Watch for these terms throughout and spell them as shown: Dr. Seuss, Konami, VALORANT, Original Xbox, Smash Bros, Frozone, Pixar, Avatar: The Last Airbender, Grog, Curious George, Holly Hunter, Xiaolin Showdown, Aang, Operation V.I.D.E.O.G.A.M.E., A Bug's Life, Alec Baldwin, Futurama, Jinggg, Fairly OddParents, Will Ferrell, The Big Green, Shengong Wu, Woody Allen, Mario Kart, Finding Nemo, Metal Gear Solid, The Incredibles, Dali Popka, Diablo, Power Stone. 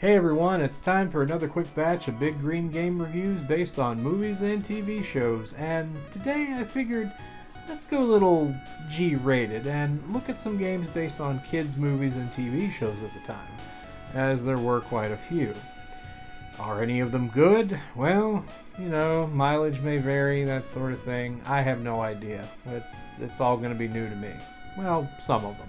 Hey everyone, it's time for another quick batch of Big Green Game reviews based on movies and TV shows, and today I figured let's go a little G-rated and look at some games based on kids' movies and TV shows at the time, as there were quite a few. Are any of them good? Well, you know, mileage may vary, that sort of thing. I have no idea. It's all going to be new to me. Well, some of them.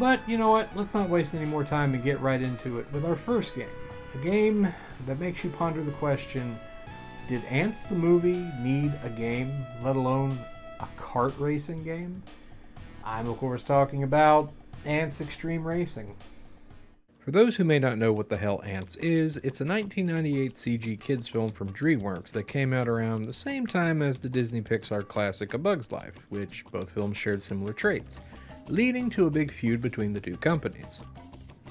But, you know what, let's not waste any more time and get right into it with our first game. A game that makes you ponder the question, did Antz the movie need a game, let alone a kart racing game? I'm of course talking about Antz Extreme Racing. For those who may not know what the hell Antz is, it's a 1998 CG kids film from DreamWorks that came out around the same time as the Disney Pixar classic A Bug's Life, which both films shared similar traits, leading to a big feud between the two companies.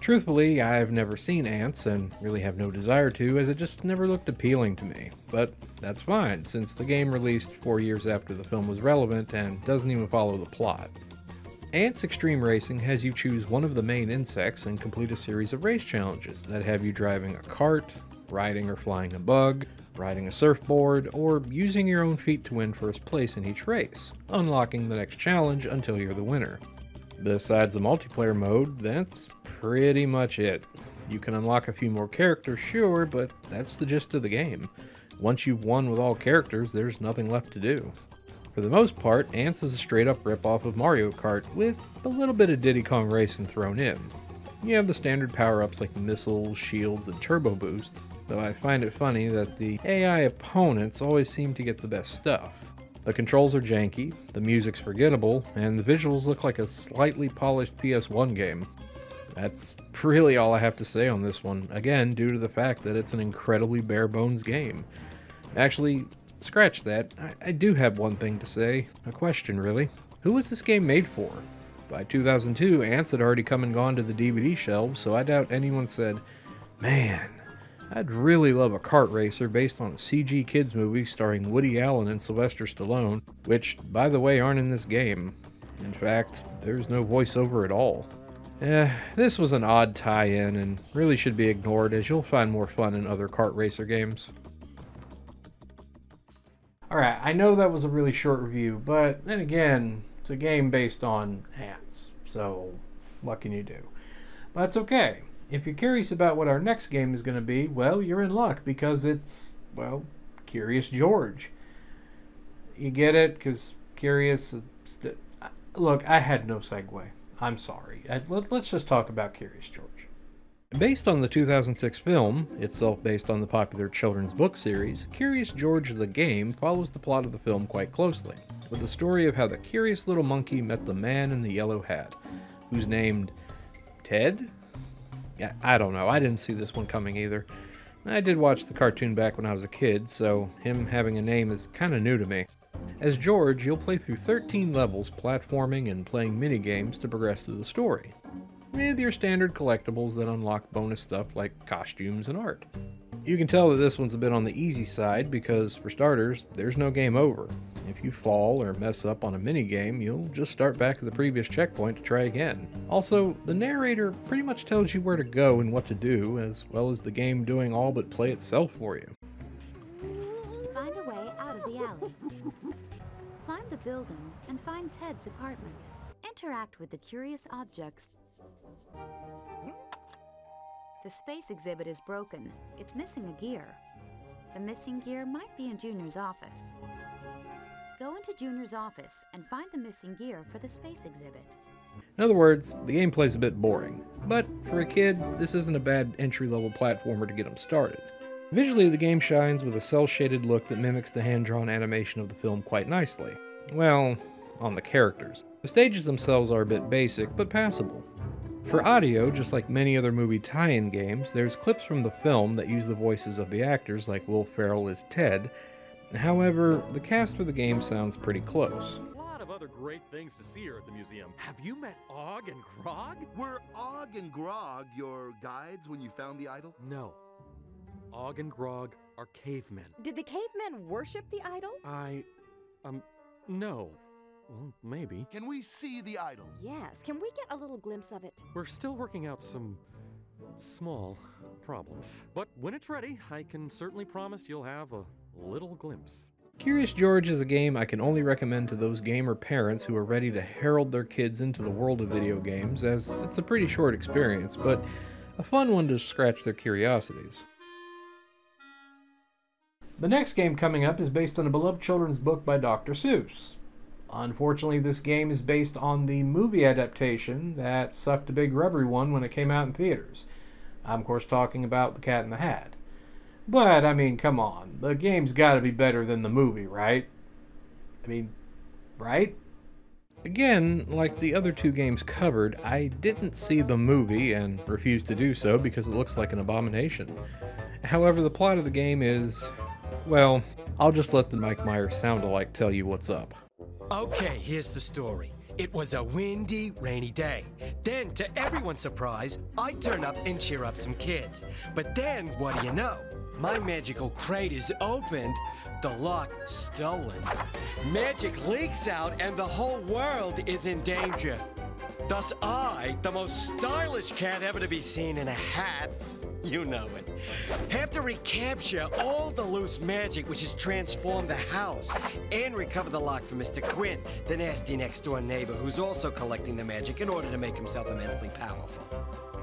Truthfully, I've never seen Antz and really have no desire to, as it just never looked appealing to me. But that's fine, since the game released 4 years after the film was relevant and doesn't even follow the plot. Antz Extreme Racing has you choose one of the main insects and complete a series of race challenges that have you driving a cart, riding or flying a bug, riding a surfboard, or using your own feet to win first place in each race, unlocking the next challenge until you're the winner. Besides the multiplayer mode, that's pretty much it. You can unlock a few more characters, sure, but that's the gist of the game. Once you've won with all characters, there's nothing left to do. For the most part, Antz is a straight-up ripoff of Mario Kart, with a little bit of Diddy Kong Racing thrown in. You have the standard power-ups like missiles, shields, and turbo boosts, though I find it funny that the AI opponents always seem to get the best stuff. The controls are janky, the music's forgettable, and the visuals look like a slightly polished PS1 game. That's really all I have to say on this one, again due to the fact that it's an incredibly bare-bones game. Actually, scratch that, I do have one thing to say, a question really. Who was this game made for? By 2002, Antz had already come and gone to the DVD shelves, so I doubt anyone said, "Man, I'd really love a kart racer based on a CG kids movie starring Woody Allen and Sylvester Stallone," which, by the way, aren't in this game. In fact, there's no voiceover at all. This was an odd tie-in and really should be ignored, as you'll find more fun in other kart racer games. Alright, I know that was a really short review, but then again, it's a game based on Antz, so what can you do? But it's okay. If you're curious about what our next game is going to be, well, you're in luck, because it's, well, Curious George. You get it? Because Curious... Look, I had no segue. I'm sorry. Let's just talk about Curious George. Based on the 2006 film, itself based on the popular children's book series, Curious George the game follows the plot of the film quite closely, with the story of how the curious little monkey met the man in the yellow hat, who's named Ted? I don't know, I didn't see this one coming either. I did watch the cartoon back when I was a kid, so him having a name is kind of new to me. As George, you'll play through 13 levels, platforming and playing mini-games to progress through the story, with your standard collectibles that unlock bonus stuff like costumes and art. You can tell that this one's a bit on the easy side because, for starters, there's no game over. If you fall or mess up on a minigame, you'll just start back at the previous checkpoint to try again. Also, the narrator pretty much tells you where to go and what to do, as well as the game doing all but play itself for you. Find a way out of the alley. Climb the building and find Ted's apartment. Interact with the curious objects. The space exhibit is broken. It's missing a gear. The missing gear might be in Junior's office. Go into Junior's office and find the missing gear for the space exhibit. In other words, the gameplay's a bit boring, but for a kid, this isn't a bad entry-level platformer to get them started. Visually, the game shines with a cel-shaded look that mimics the hand-drawn animation of the film quite nicely. Well, on the characters. The stages themselves are a bit basic, but passable. For audio, just like many other movie tie-in games, there's clips from the film that use the voices of the actors, like Will Ferrell as Ted. However, the cast for the game sounds pretty close. A lot of other great things to see here at the museum. Have you met Og and Grog? Were Og and Grog your guides when you found the idol? No. Og and Grog are cavemen. Did the cavemen worship the idol? No. Well, maybe. Can we see the idol? Yes, can we get a little glimpse of it? We're still working out some small problems. But when it's ready, I can certainly promise you'll have a little glimpse. Curious George is a game I can only recommend to those gamer parents who are ready to herald their kids into the world of video games, as it's a pretty short experience, but a fun one to scratch their curiosities. The next game coming up is based on a beloved children's book by Dr. Seuss. Unfortunately, this game is based on the movie adaptation that sucked a big rubbery one when it came out in theaters. I'm, of course, talking about The Cat in the Hat. But, I mean, come on. The game's got to be better than the movie, right? I mean, right? Again, like the other two games covered, I didn't see the movie and refused to do so because it looks like an abomination. However, the plot of the game is, well, I'll just let the Mike Myers sound-alike tell you what's up. Okay, here's the story. It was a windy, rainy day. Then, to everyone's surprise, I turn up and cheer up some kids. But then, what do you know? My magical crate is opened, the lock stolen. Magic leaks out and the whole world is in danger. Thus I, the most stylish cat ever to be seen in a hat, you know it, have to recapture all the loose magic which has transformed the house and recover the lock for Mr. Quinn, the nasty next door neighbor who's also collecting the magic in order to make himself immensely powerful.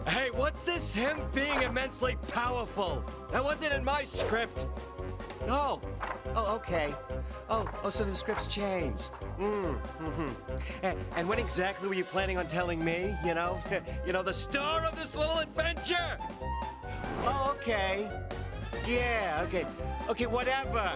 Hey, what's this him being immensely powerful? That wasn't in my script. Oh, okay. Oh, so the script's changed. And when exactly were you planning on telling me, you know? You know, the star of this little adventure! Oh, okay. Yeah, okay. Okay, whatever.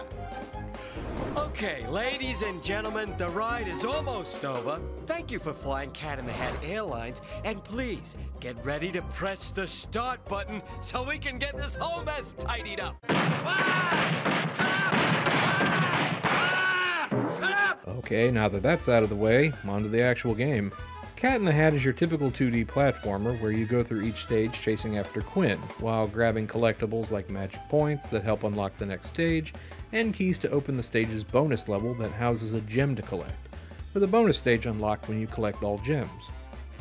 Okay, ladies and gentlemen, the ride is almost over. Thank you for flying Cat in the Hat Airlines, and please, get ready to press the start button so we can get this whole mess tidied up. Okay, now that that's out of the way, on to the actual game. Cat in the Hat is your typical 2D platformer where you go through each stage chasing after Quinn, while grabbing collectibles like magic points that help unlock the next stage, and keys to open the stage's bonus level that houses a gem to collect, with a bonus stage unlocked when you collect all gems.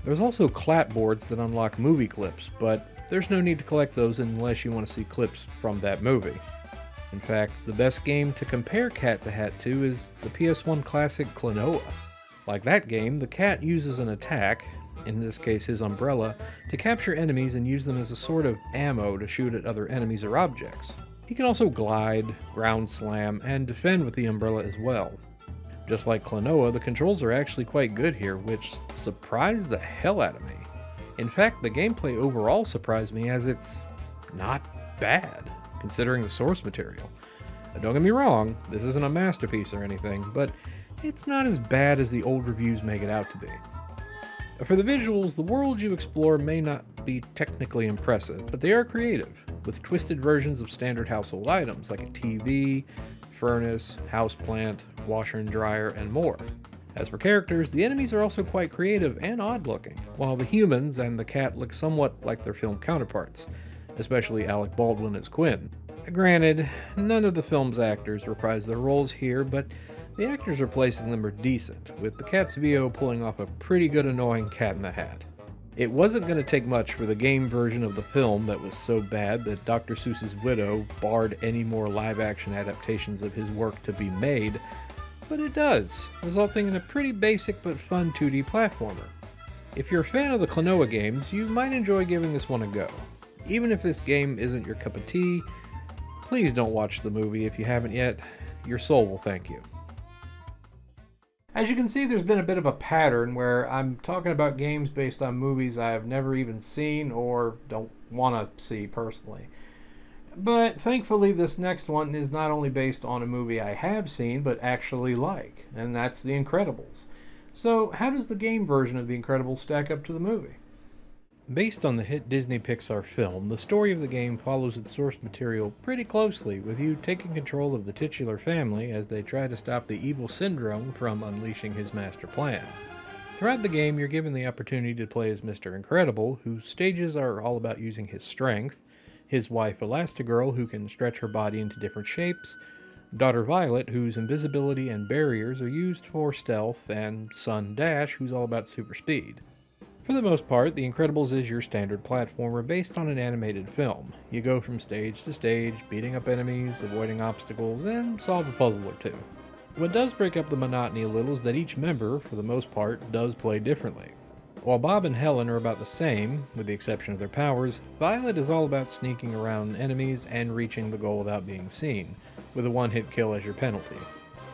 There's also clapboards that unlock movie clips, but there's no need to collect those unless you want to see clips from that movie. In fact, the best game to compare Cat the Hat to is the PS1 classic Klonoa. Like that game, the cat uses an attack, in this case his umbrella, to capture enemies and use them as a sort of ammo to shoot at other enemies or objects. He can also glide, ground slam, and defend with the umbrella as well. Just like Klonoa, the controls are actually quite good here, which surprised the hell out of me. In fact, the gameplay overall surprised me as it's not bad, considering the source material. Now, don't get me wrong, this isn't a masterpiece or anything, but it's not as bad as the old reviews make it out to be. For the visuals, the world you explore may not be technically impressive, but they are creative, with twisted versions of standard household items like a TV, furnace, houseplant, washer and dryer, and more. As for characters, the enemies are also quite creative and odd-looking, while the humans and the cat look somewhat like their film counterparts, especially Alec Baldwin as Quinn. Granted, none of the film's actors reprise their roles here, but the actors replacing them are decent, with the cat's VO pulling off a pretty good annoying Cat in the Hat. It wasn't going to take much for the game version of the film that was so bad that Dr. Seuss's widow barred any more live-action adaptations of his work to be made, but it does, resulting in a pretty basic but fun 2D platformer. If you're a fan of the Klonoa games, you might enjoy giving this one a go. Even if this game isn't your cup of tea, please don't watch the movie if you haven't yet. Your soul will thank you. As you can see, there's been a bit of a pattern where I'm talking about games based on movies I have never even seen or don't want to see personally. But thankfully, this next one is not only based on a movie I have seen, but actually like, and that's The Incredibles. So how does the game version of The Incredibles stack up to the movie? Based on the hit Disney Pixar film, the story of the game follows its source material pretty closely, with you taking control of the titular family as they try to stop the evil Syndrome from unleashing his master plan. Throughout the game, you're given the opportunity to play as Mr. Incredible, whose stages are all about using his strength, his wife Elastigirl, who can stretch her body into different shapes, daughter Violet, whose invisibility and barriers are used for stealth, and son Dash, who's all about super speed. For the most part, The Incredibles is your standard platformer based on an animated film. You go from stage to stage, beating up enemies, avoiding obstacles, and solve a puzzle or two. What does break up the monotony a little is that each member, for the most part, does play differently. While Bob and Helen are about the same, with the exception of their powers, Violet is all about sneaking around enemies and reaching the goal without being seen, with a one-hit kill as your penalty.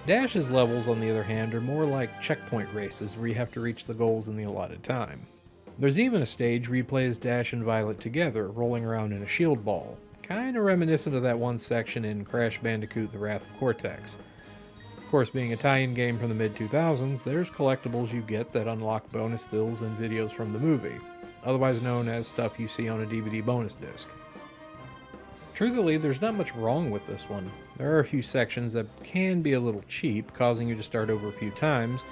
Dash's levels, on the other hand, are more like checkpoint races where you have to reach the goals in the allotted time. There's even a stage where you play as Dash and Violet together, rolling around in a shield ball, kinda reminiscent of that one section in Crash Bandicoot: The Wrath of Cortex. Of course, being a tie-in game from the mid-2000s, there's collectibles you get that unlock bonus stills and videos from the movie, otherwise known as stuff you see on a DVD bonus disc. Truthfully, there's not much wrong with this one. There are a few sections that can be a little cheap, causing you to start over a few times,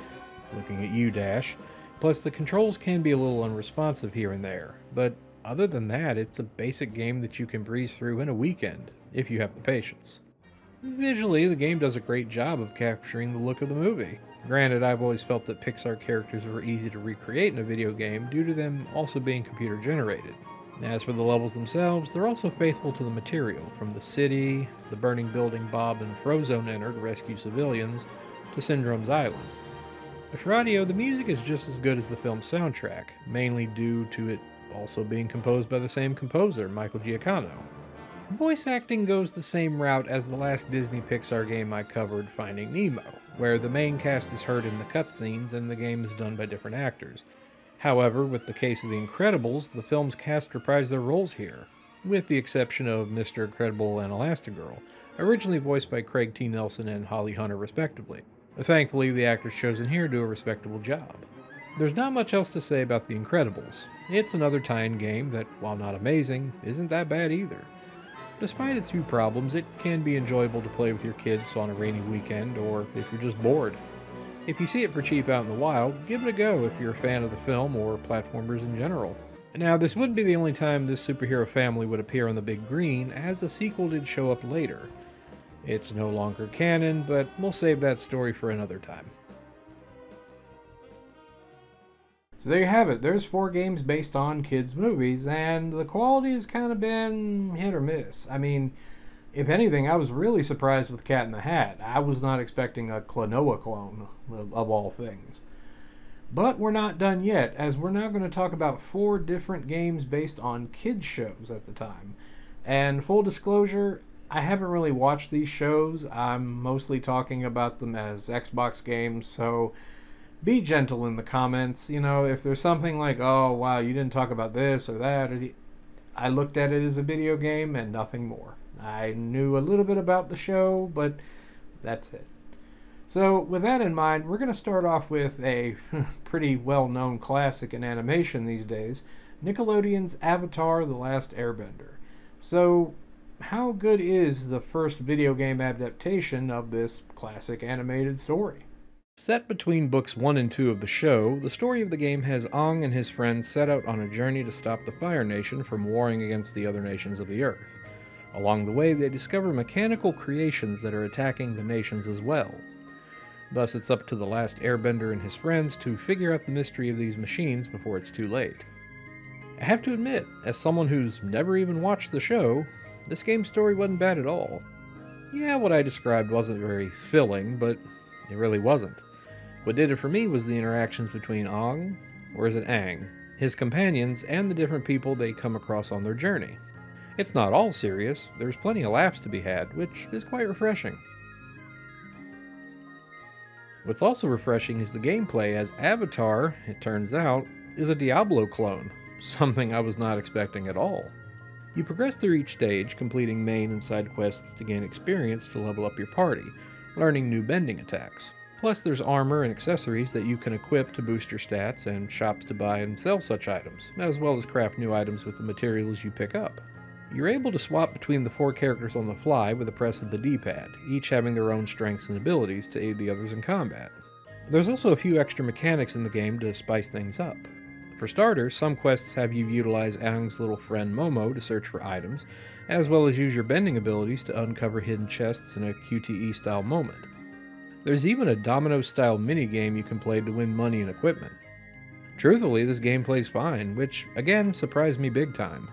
looking at you, Dash. Plus, the controls can be a little unresponsive here and there, but other than that, it's a basic game that you can breeze through in a weekend, if you have the patience. Visually, the game does a great job of capturing the look of the movie. Granted, I've always felt that Pixar characters were easy to recreate in a video game due to them also being computer generated. As for the levels themselves, they're also faithful to the material, from the city, the burning building Bob and Frozone enter to rescue civilians, to Syndrome's Island. For audio, the music is just as good as the film's soundtrack, mainly due to it also being composed by the same composer, Michael Giacchino. Voice acting goes the same route as the last Disney Pixar game I covered, Finding Nemo, where the main cast is heard in the cutscenes and the game is done by different actors. However, with the case of The Incredibles, the film's cast reprised their roles here, with the exception of Mr. Incredible and Elastigirl, originally voiced by Craig T. Nelson and Holly Hunter respectively. Thankfully, the actors chosen here do a respectable job. There's not much else to say about The Incredibles. It's another tie-in game that, while not amazing, isn't that bad either. Despite its few problems, it can be enjoyable to play with your kids on a rainy weekend or if you're just bored. If you see it for cheap out in the wild, give it a go if you're a fan of the film or platformers in general. Now, this wouldn't be the only time this superhero family would appear on the big green, as a sequel did show up later. It's no longer canon, but we'll save that story for another time. So there you have it. There's 4 games based on kids' movies, and the quality has kind of been hit or miss. I mean, if anything, I was really surprised with Cat in the Hat. I was not expecting a Klonoa clone, of all things. But we're not done yet, as we're now going to talk about 4 different games based on kids' shows at the time. And full disclosure, I haven't really watched these shows. I'm mostly talking about them as Xbox games, so be gentle in the comments. You know, if there's something like, oh, wow, you didn't talk about this or that, I looked at it as a video game and nothing more. I knew a little bit about the show, but that's it. So with that in mind, we're going to start off with a pretty well-known classic in animation these days, Nickelodeon's Avatar: The Last Airbender. So how good is the first video game adaptation of this classic animated story? Set between books 1 and 2 of the show, the story of the game has Aang and his friends set out on a journey to stop the Fire Nation from warring against the other nations of the Earth. Along the way, they discover mechanical creations that are attacking the nations as well. Thus, it's up to the last airbender and his friends to figure out the mystery of these machines before it's too late. I have to admit, as someone who's never even watched the show, this game's story wasn't bad at all. Yeah, what I described wasn't very filling, but it really wasn't. What did it for me was the interactions between Aang, or is it Aang, his companions, and the different people they come across on their journey. It's not all serious, there's plenty of laughs to be had, which is quite refreshing. What's also refreshing is the gameplay, as Avatar, it turns out, is a Diablo clone, something I was not expecting at all. You progress through each stage, completing main and side quests to gain experience to level up your party, learning new bending attacks. Plus, there's armor and accessories that you can equip to boost your stats, and shops to buy and sell such items, as well as craft new items with the materials you pick up. You're able to swap between the 4 characters on the fly with the press of the D-pad, each having their own strengths and abilities to aid the others in combat. There's also a few extra mechanics in the game to spice things up. For starters, some quests have you utilize Aang's little friend Momo to search for items, as well as use your bending abilities to uncover hidden chests in a QTE-style moment. There's even a domino-style minigame you can play to win money and equipment. Truthfully, this game plays fine, which, again, surprised me big time.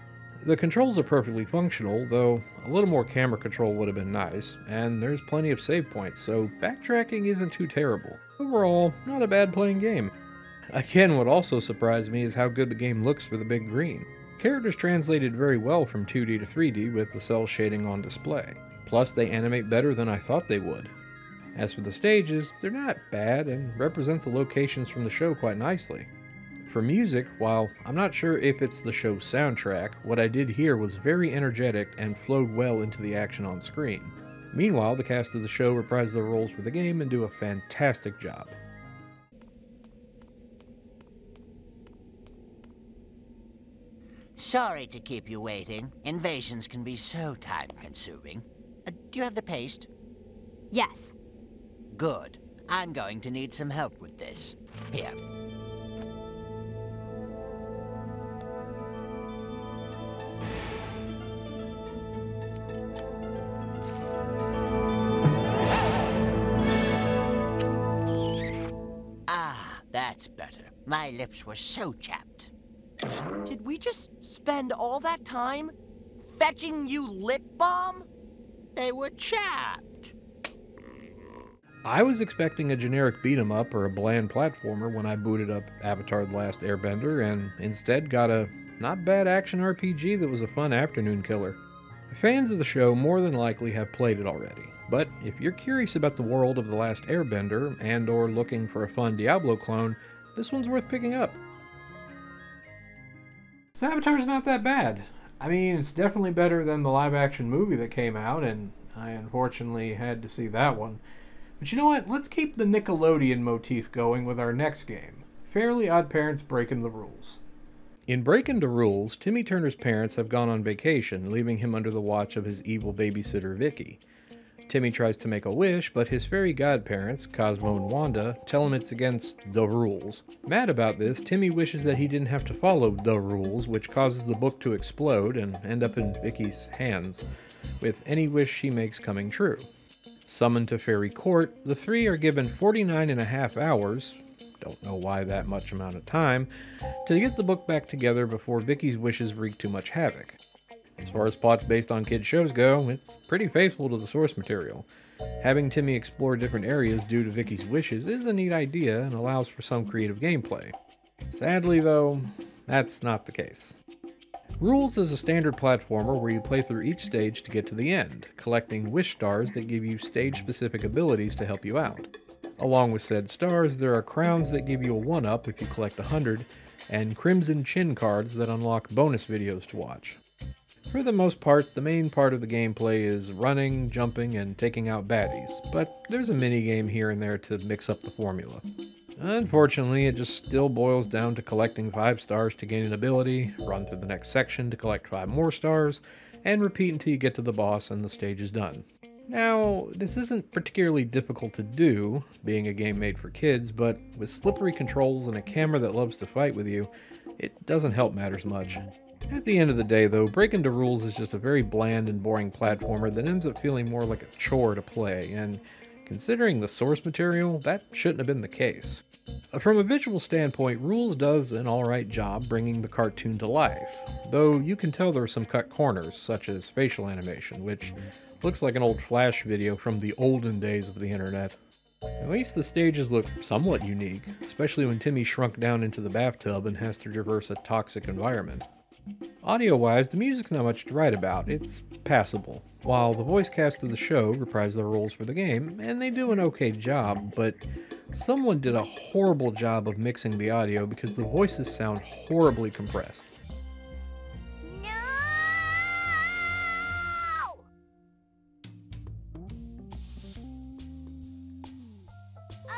The controls are perfectly functional, though a little more camera control would have been nice, and there's plenty of save points, so backtracking isn't too terrible. Overall, not a bad playing game. Again, what also surprised me is how good the game looks for the big green. Characters translated very well from 2D to 3D with the cell shading on display. Plus, they animate better than I thought they would. As for the stages, they're not bad and represent the locations from the show quite nicely. For music, while I'm not sure if it's the show's soundtrack, what I did hear was very energetic and flowed well into the action on screen. Meanwhile, the cast of the show reprise their roles for the game and do a fantastic job. Sorry to keep you waiting. Invasions can be so time-consuming. Do you have the paste? Yes. Good. I'm going to need some help with this. Here. That's better. My lips were so chapped. Did we just spend all that time fetching you lip balm? They were chapped. I was expecting a generic beat-em-up or a bland platformer when I booted up Avatar: The Last Airbender and instead got a not bad action RPG that was a fun afternoon killer. Fans of the show more than likely have played it already, but if you're curious about the world of The Last Airbender and or looking for a fun Diablo clone, this one's worth picking up. So Avatar's not that bad. I mean, it's definitely better than the live-action movie that came out, and I unfortunately had to see that one. But you know what? Let's keep the Nickelodeon motif going with our next game, Fairly OddParents: Breakin' the Rules. In Breakin' the Rules, Timmy Turner's parents have gone on vacation, leaving him under the watch of his evil babysitter, Vicky. Timmy tries to make a wish, but his fairy godparents, Cosmo and Wanda, tell him it's against the rules. Mad about this, Timmy wishes that he didn't have to follow the rules, which causes the book to explode and end up in Vicky's hands, with any wish she makes coming true. Summoned to fairy court, the three are given 49.5 hours, don't know why that much amount of time, to get the book back together before Vicky's wishes wreak too much havoc. As far as plots based on kids' shows go, it's pretty faithful to the source material. Having Timmy explore different areas due to Vicky's wishes is a neat idea and allows for some creative gameplay. Sadly though, that's not the case. Rules is a standard platformer where you play through each stage to get to the end, collecting wish stars that give you stage-specific abilities to help you out. Along with said stars, there are crowns that give you a 1-up if you collect 100, and crimson chin cards that unlock bonus videos to watch. For the most part, the main part of the gameplay is running, jumping, and taking out baddies, but there's a minigame here and there to mix up the formula. Unfortunately, it just still boils down to collecting 5 stars to gain an ability, run through the next section to collect 5 more stars, and repeat until you get to the boss and the stage is done. Now, this isn't particularly difficult to do, being a game made for kids, but with slippery controls and a camera that loves to fight with you, it doesn't help matters much. At the end of the day, though, Breakin' the Rules is just a very bland and boring platformer that ends up feeling more like a chore to play, and considering the source material, that shouldn't have been the case. From a visual standpoint, Rules does an alright job bringing the cartoon to life, though you can tell there are some cut corners, such as facial animation, which looks like an old Flash video from the olden days of the internet. At least the stages look somewhat unique, especially when Timmy shrunk down into the bathtub and has to traverse a toxic environment. Audio-wise, the music's not much to write about, it's passable, while the voice cast of the show reprise their roles for the game, and they do an okay job, but someone did a horrible job of mixing the audio because the voices sound horribly compressed. No!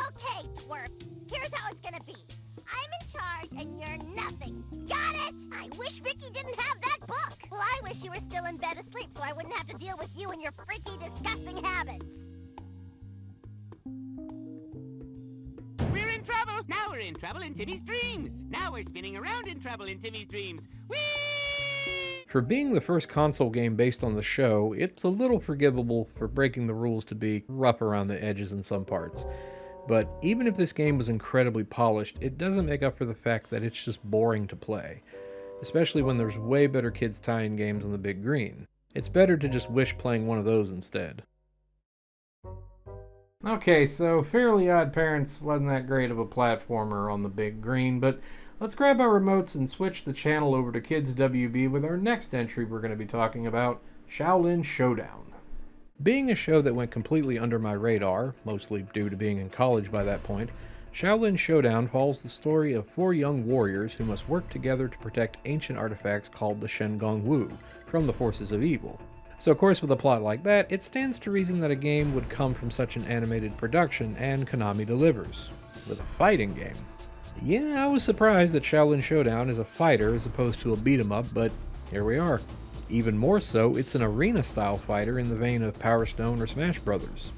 Okay, twerp, here's how it's gonna be. I'm in charge and you're nothing. Got it? I wish Vicky didn't have that book. Well, I wish you were still in bed asleep so I wouldn't have to deal with you and your freaky, disgusting habits. We're in trouble. Now we're in trouble in Timmy's dreams. Now we're spinning around in trouble in Timmy's dreams. Whee! For being the first console game based on the show, it's a little forgivable for Breakin' the Rules to be rough around the edges in some parts. But even if this game was incredibly polished, it doesn't make up for the fact that it's just boring to play, especially when there's way better kids tie-in games on the big green. It's better to just wish playing one of those instead. Okay, so Fairly OddParents wasn't that great of a platformer on the big green, but let's grab our remotes and switch the channel over to Kids WB with our next entry we're going to be talking about, Xiaolin Showdown. Being a show that went completely under my radar, mostly due to being in college by that point, Xiaolin Showdown follows the story of four young warriors who must work together to protect ancient artifacts called the Shengong Wu from the forces of evil. So of course with a plot like that, it stands to reason that a game would come from such an animated production, and Konami delivers. With a fighting game. Yeah, I was surprised that Xiaolin Showdown is a fighter as opposed to a beat-em-up, but here we are. Even more so, it's an arena-style fighter in the vein of Power Stone or Smash Bros.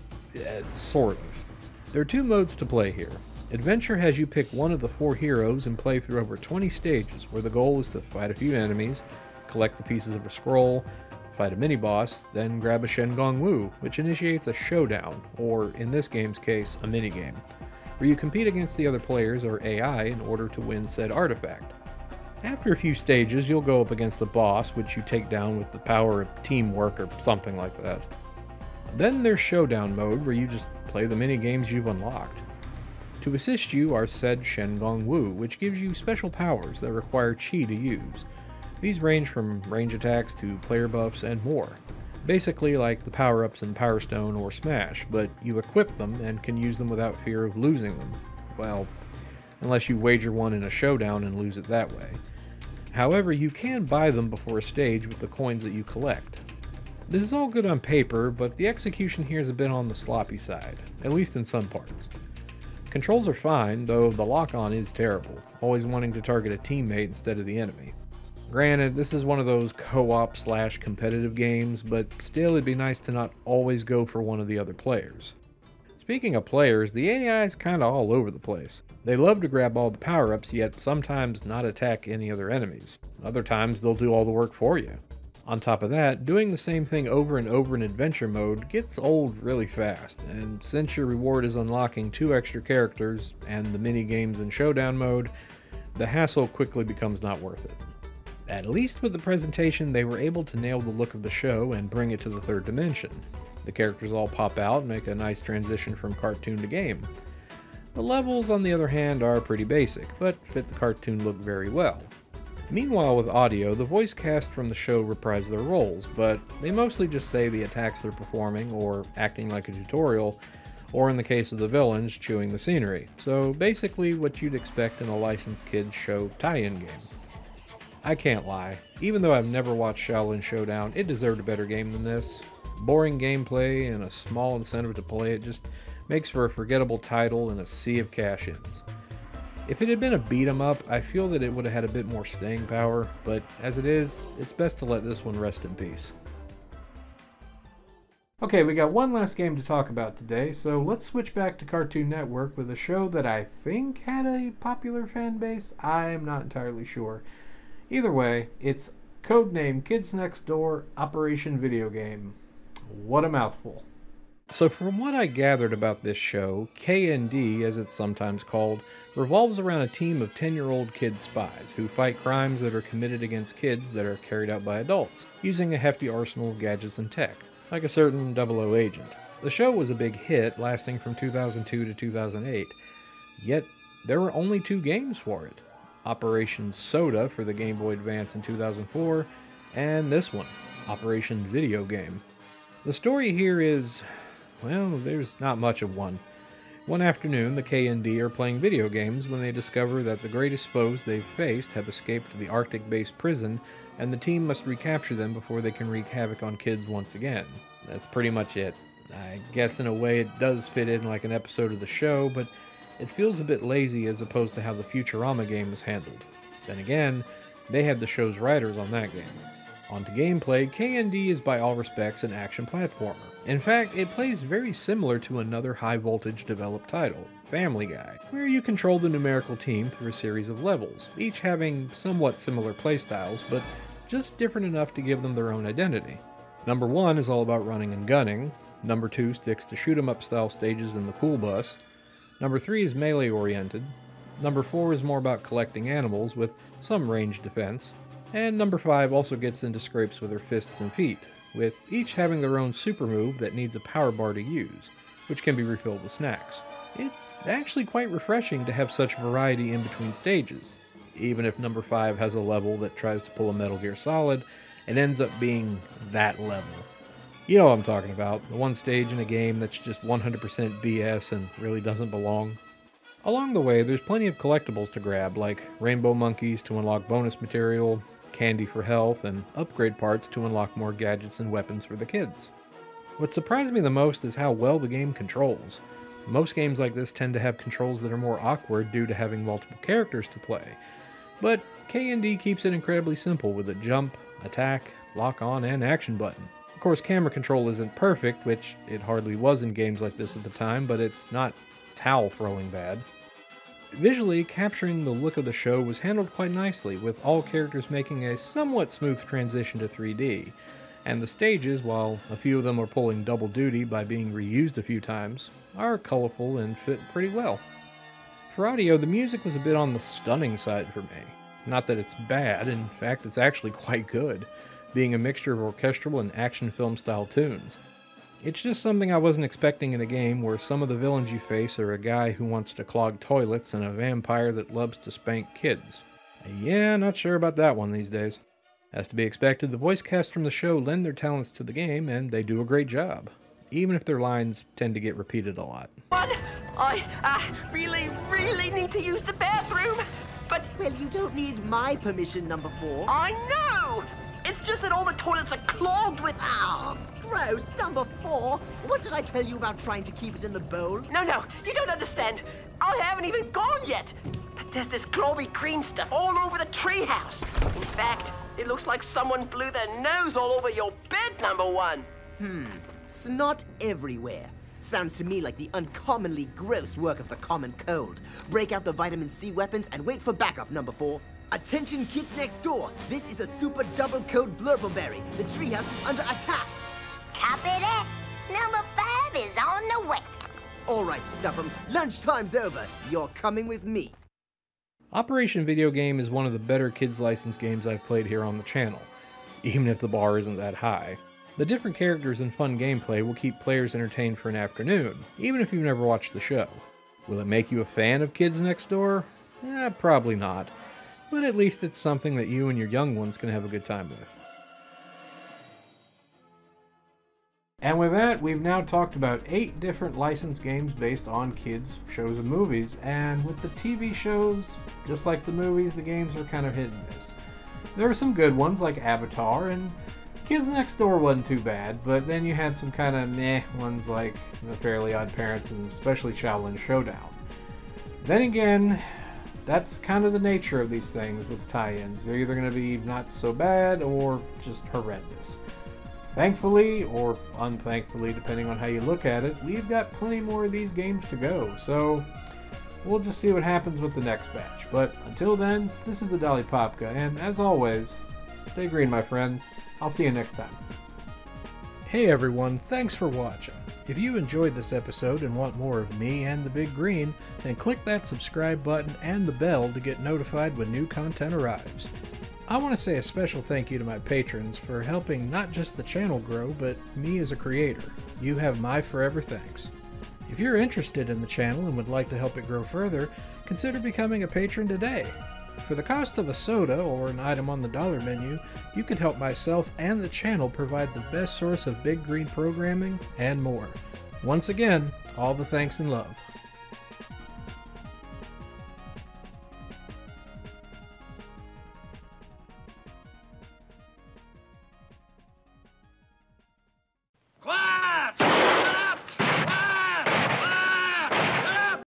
Sort of. There are two modes to play here. Adventure has you pick one of the four heroes and play through over 20 stages, where the goal is to fight a few enemies, collect the pieces of a scroll, fight a mini-boss, then grab a Shengong Wu, which initiates a showdown, or in this game's case, a minigame, where you compete against the other players or AI in order to win said artifact. After a few stages, you'll go up against the boss, which you take down with the power of teamwork or something like that. Then there's Showdown mode, where you just play the minigames you've unlocked. To assist you are said Shengong Wu, which gives you special powers that require chi to use. These range from range attacks to player buffs and more. Basically like the power-ups in Power Stone or Smash, but you equip them and can use them without fear of losing them. Well, unless you wager one in a showdown and lose it that way. However, you can buy them before a stage with the coins that you collect. This is all good on paper, but the execution here is a bit on the sloppy side, at least in some parts. Controls are fine, though the lock-on is terrible, always wanting to target a teammate instead of the enemy. Granted, this is one of those co-op / competitive games, but still it'd be nice to not always go for one of the other players. Speaking of players, the AI's kinda all over the place. They love to grab all the power-ups, yet sometimes not attack any other enemies. Other times, they'll do all the work for you. On top of that, doing the same thing over and over in adventure mode gets old really fast, and since your reward is unlocking 2 extra characters and the mini-games in showdown mode, the hassle quickly becomes not worth it. At least with the presentation, they were able to nail the look of the show and bring it to the third dimension. The characters all pop out and make a nice transition from cartoon to game. The levels, on the other hand, are pretty basic, but fit the cartoon look very well. Meanwhile, with audio, the voice cast from the show reprise their roles, but they mostly just say the attacks they're performing, or acting like a tutorial, or in the case of the villains, chewing the scenery. So basically what you'd expect in a licensed kids show tie-in game. I can't lie, even though I've never watched Xiaolin Showdown, it deserved a better game than this. Boring gameplay and a small incentive to play it just makes for a forgettable title and a sea of cash-ins. If it had been a beat-em-up, I feel that it would have had a bit more staying power, but as it is, it's best to let this one rest in peace. Okay, we got one last game to talk about today, so let's switch back to Cartoon Network with a show that I think had a popular fan base. I'm not entirely sure. Either way, it's Codename: Kids Next Door, Operation V.I.D.E.O.G.A.M.E. What a mouthful. So from what I gathered about this show, KND, as it's sometimes called, revolves around a team of 10-year-old kid spies who fight crimes that are committed against kids that are carried out by adults, using a hefty arsenal of gadgets and tech, like a certain 00 agent. The show was a big hit, lasting from 2002 to 2008, yet there were only 2 games for it. Operation Soda for the Game Boy Advance in 2004, and this one, Operation V.I.D.E.O.G.A.M.E. The story here is, well, there's not much of one. One afternoon, the KND are playing video games when they discover that the greatest foes they've faced have escaped to the Arctic-based prison, and the team must recapture them before they can wreak havoc on kids once again. That's pretty much it. I guess in a way it does fit in like an episode of the show, but it feels a bit lazy as opposed to how the Futurama game was handled. Then again, they had the show's writers on that game. On to gameplay, KND is by all respects an action platformer. In fact, it plays very similar to another high-voltage developed title, Family Guy, where you control the numerical team through a series of levels, each having somewhat similar playstyles, but just different enough to give them their own identity. Number 1 is all about running and gunning, number 2 sticks to shoot-'em-up style stages in the pool bus, Number 3 is melee-oriented. Number 4 is more about collecting animals, with some ranged defense. And number 5 also gets into scrapes with her fists and feet, with each having their own super move that needs a power bar to use, which can be refilled with snacks. It's actually quite refreshing to have such variety in between stages, even if number 5 has a level that tries to pull a Metal Gear Solid and ends up being that level. You know what I'm talking about, the one stage in a game that's just 100% BS and really doesn't belong. Along the way, there's plenty of collectibles to grab, like rainbow monkeys to unlock bonus material, candy for health, and upgrade parts to unlock more gadgets and weapons for the kids. What surprised me the most is how well the game controls. Most games like this tend to have controls that are more awkward due to having multiple characters to play, but K&D keeps it incredibly simple with a jump, attack, lock on, and action button. Of course, camera control isn't perfect, which it hardly was in games like this at the time, but it's not towel throwing bad. Visually, capturing the look of the show was handled quite nicely, with all characters making a somewhat smooth transition to 3D, and the stages, while a few of them are pulling double duty by being reused a few times, are colorful and fit pretty well. For audio, the music was a bit on the stunning side for me. Not that it's bad, in fact it's actually quite good, being a mixture of orchestral and action film style tunes. It's just something I wasn't expecting in a game where some of the villains you face are a guy who wants to clog toilets and a vampire that loves to spank kids. Yeah, not sure about that one these days. As to be expected, the voice cast from the show lend their talents to the game, and they do a great job, even if their lines tend to get repeated a lot. I really need to use the bathroom, but... Well, you don't need my permission, number 4. I know! It's just that all the toilets are clogged with... Oh, gross, number 4. What did I tell you about trying to keep it in the bowl? No, you don't understand. I haven't even gone yet. But there's this glowy green stuff all over the treehouse. In fact, it looks like someone blew their nose all over your bed, number 1. Snot everywhere. Sounds to me like the uncommonly gross work of the common cold. Break out the vitamin C weapons and wait for backup, number 4. Attention kids next door, this is a super double code blurpleberry. The treehouse is under attack. Copy that. Number 5 is on the way. All right, Stuff'em, lunchtime's over. You're coming with me. Operation Video Game is one of the better kids license games I've played here on the channel, even if the bar isn't that high. The different characters and fun gameplay will keep players entertained for an afternoon, even if you've never watched the show. Will it make you a fan of Kids Next Door? Eh, probably not. But at least it's something that you and your young ones can have a good time with. And with that, we've now talked about 8 different licensed games based on kids' shows and movies, and with the TV shows, just like the movies, the games are kind of hit and miss. There were some good ones like Avatar, and Kids Next Door wasn't too bad, but then you had some kind of meh ones like the Fairly OddParents and especially Xiaolin Showdown. Then again, that's kind of the nature of these things with tie-ins. They're either going to be not so bad or just horrendous. Thankfully, or unthankfully, depending on how you look at it, we've got plenty more of these games to go, so we'll just see what happens with the next batch. But until then, this is the Dali Popka, and as always, stay green, my friends. I'll see you next time. Hey everyone, thanks for watching. If you enjoyed this episode and want more of me and the Big Green, then click that subscribe button and the bell to get notified when new content arrives. I want to say a special thank you to my patrons for helping not just the channel grow, but me as a creator. You have my forever thanks. If you're interested in the channel and would like to help it grow further, consider becoming a patron today. For the cost of a soda or an item on the dollar menu, you can help myself and the channel provide the best source of Big Green programming and more. Once again, all the thanks and love.